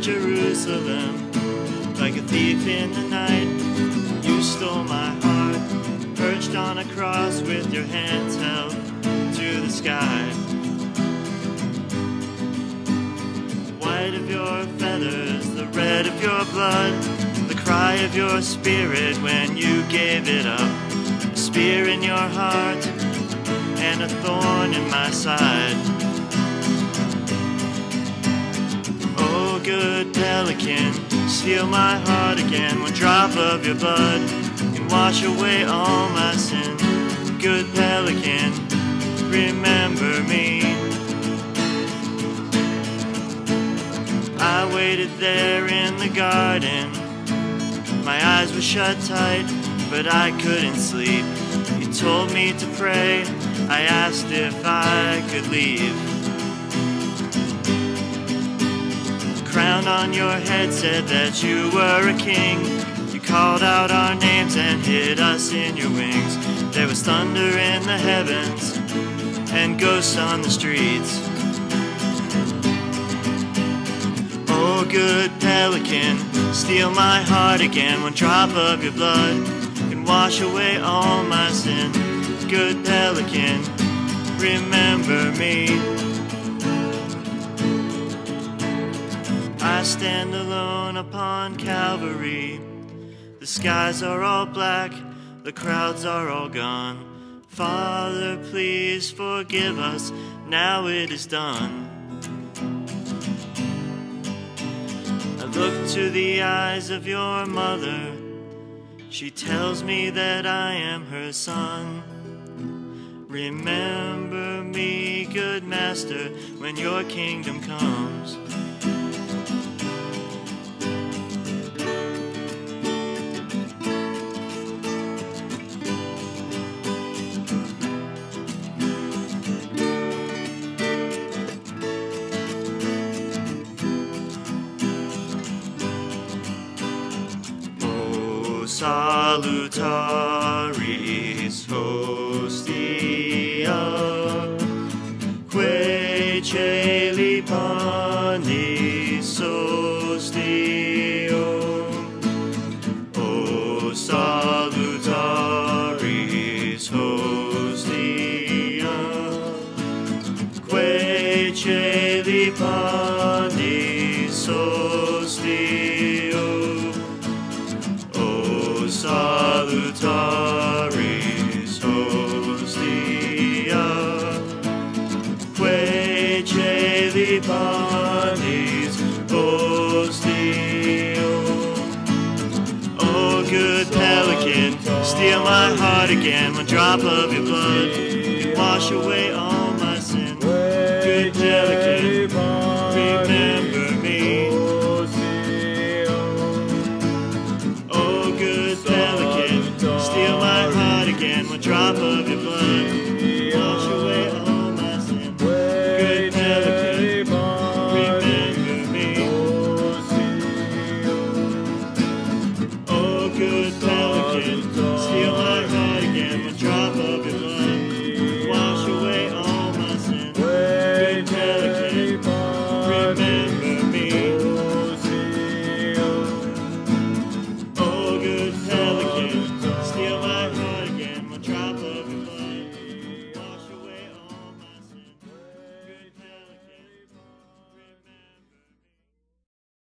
Jerusalem, like a thief in the night, you stole my heart, perched on a cross with your hands held to the sky. The white of your feathers, the red of your blood, the cry of your spirit when you gave it up, a spear in your heart and a thorn in my side. Good pelican, steal my heart again, one drop of your blood can wash away all my sin. Good pelican, remember me. I waited there in the garden, my eyes were shut tight, but I couldn't sleep. You told me to pray, I asked if I could leave. Crown on your head said that you were a king. You called out our names and hid us in your wings. There was thunder in the heavens and ghosts on the streets. Oh, good pelican, steal my heart again. One drop of your blood can wash away all my sin. Good pelican, remember me. I stand alone upon Calvary. The skies are all black, the crowds are all gone. Father, please forgive us, now it is done. I look to the eyes of your mother, she tells me that I am her son. Remember me, good master, when your kingdom comes. Salutaris hostia, que celi panis ostium. O salutaris hostia, que celi panis ostium. Salutaris hostia, que celi panis ostium. Oh, good pelican, steal my heart again, one drop of your blood can wash away all.